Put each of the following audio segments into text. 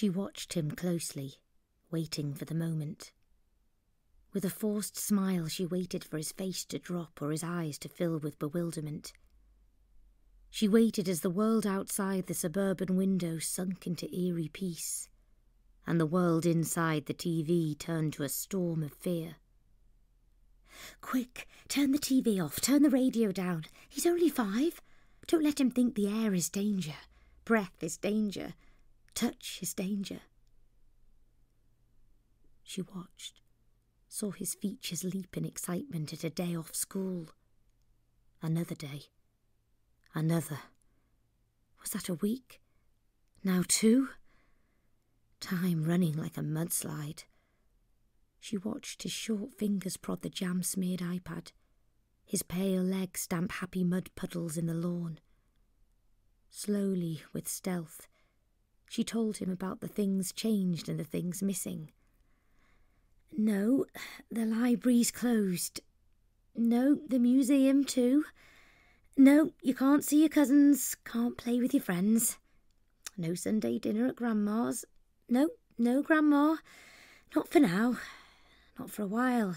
She watched him closely, waiting for the moment. With a forced smile, she waited for his face to drop or his eyes to fill with bewilderment. She waited as the world outside the suburban window sunk into eerie peace, and the world inside the TV turned to a storm of fear. "Quick, turn the TV off, turn the radio down. He's only 5. Don't let him think the air is danger. Breath is danger. Touch is danger." She watched, saw his features leap in excitement at a day off school. Another day. Another. Was that a week? Now 2? Time running like a mudslide. She watched his short fingers prod the jam-smeared iPad, his pale legs stamp happy mud puddles in the lawn. Slowly, with stealth, she told him about the things changed and the things missing. "No, the library's closed. No, the museum too. No, you can't see your cousins, can't play with your friends. No Sunday dinner at Grandma's. No, no Grandma. Not for now. Not for a while.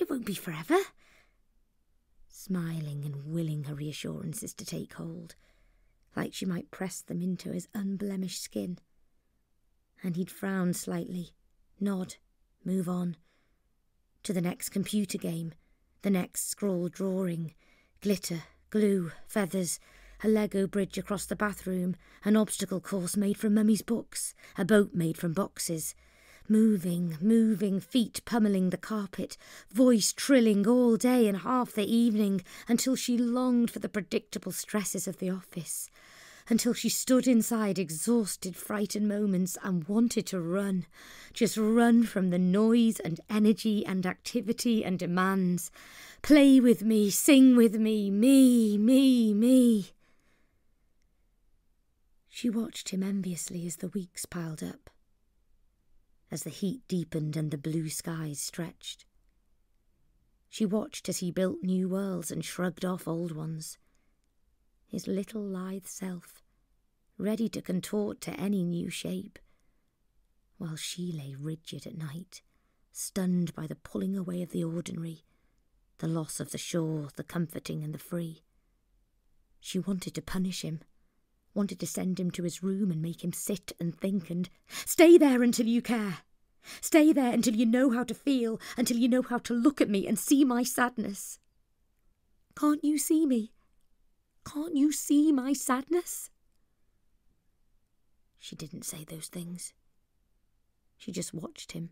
It won't be forever." Smiling and willing her reassurances to take hold, like she might press them into his unblemished skin. And he'd frown slightly, nod, move on. To the next computer game, the next scroll drawing, glitter, glue, feathers, a Lego bridge across the bathroom, an obstacle course made from Mummy's books, a boat made from boxes. Moving, moving, feet pummelling the carpet, voice trilling all day and half the evening, until she longed for the predictable stresses of the office, until she stood inside exhausted, frightened moments and wanted to run, just run from the noise and energy and activity and demands. Play with me, sing with me, me, me, me. She watched him enviously as the weeks piled up, as the heat deepened and the blue skies stretched. She watched as he built new worlds and shrugged off old ones. His little lithe self, ready to contort to any new shape, while she lay rigid at night, stunned by the pulling away of the ordinary, the loss of the sure, the comforting and the free. She wanted to punish him, wanted to send him to his room and make him sit and think and stay there until you care. Stay there until you know how to feel, until you know how to look at me and see my sadness. Can't you see me? Can't you see my sadness? She didn't say those things. She just watched him.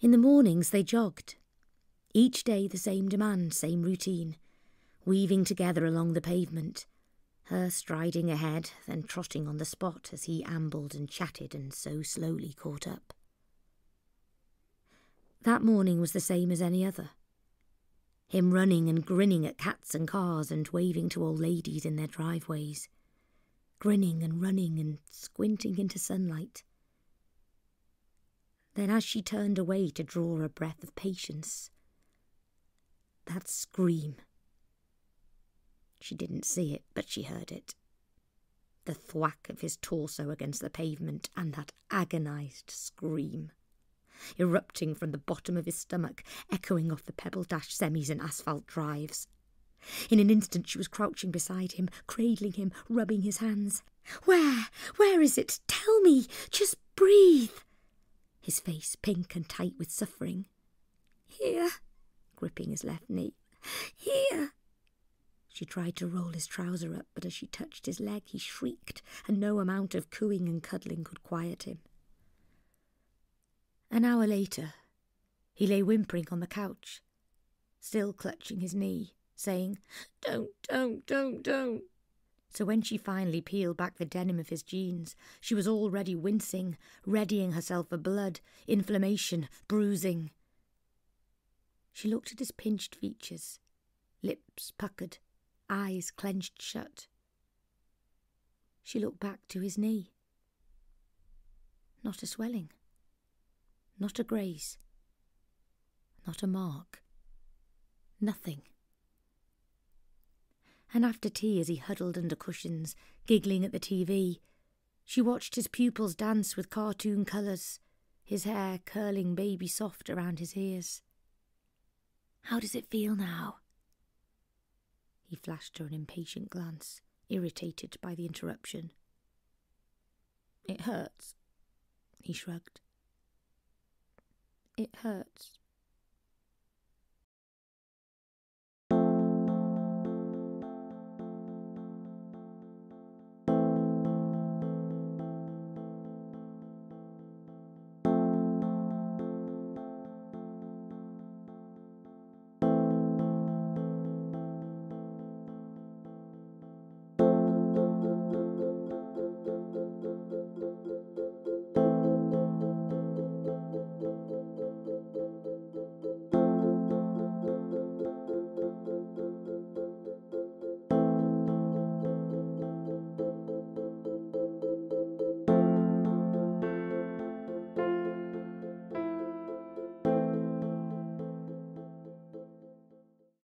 In the mornings they jogged. Each day the same demand, same routine, weaving together along the pavement. Her striding ahead, then trotting on the spot as he ambled and chatted and so slowly caught up. That morning was the same as any other. Him running and grinning at cats and cars and waving to old ladies in their driveways. Grinning and running and squinting into sunlight. Then as she turned away to draw a breath of patience, that scream. She didn't see it, but she heard it. The thwack of his torso against the pavement and that agonised scream, erupting from the bottom of his stomach, echoing off the pebble-dashed semis and asphalt drives. In an instant she was crouching beside him, cradling him, rubbing his hands. "Where? Where is it? Tell me! Just breathe!" His face pink and tight with suffering. "Here," gripping his left knee. "Here." She tried to roll his trouser up, but as she touched his leg, he shrieked, and no amount of cooing and cuddling could quiet him. An hour later, he lay whimpering on the couch, still clutching his knee, saying, don't. So when she finally peeled back the denim of his jeans, she was already wincing, readying herself for blood, inflammation, bruising. She looked at his pinched features, lips puckered, eyes clenched shut. She looked back to his knee. Not a swelling. Not a graze. Not a mark. Nothing. And after tea, as he huddled under cushions, giggling at the TV, She watched his pupils dance with cartoon colours, his hair curling baby soft around his ears. "How does it feel now?" He flashed her an impatient glance, irritated by the interruption. "It hurts," he shrugged. "It hurts,"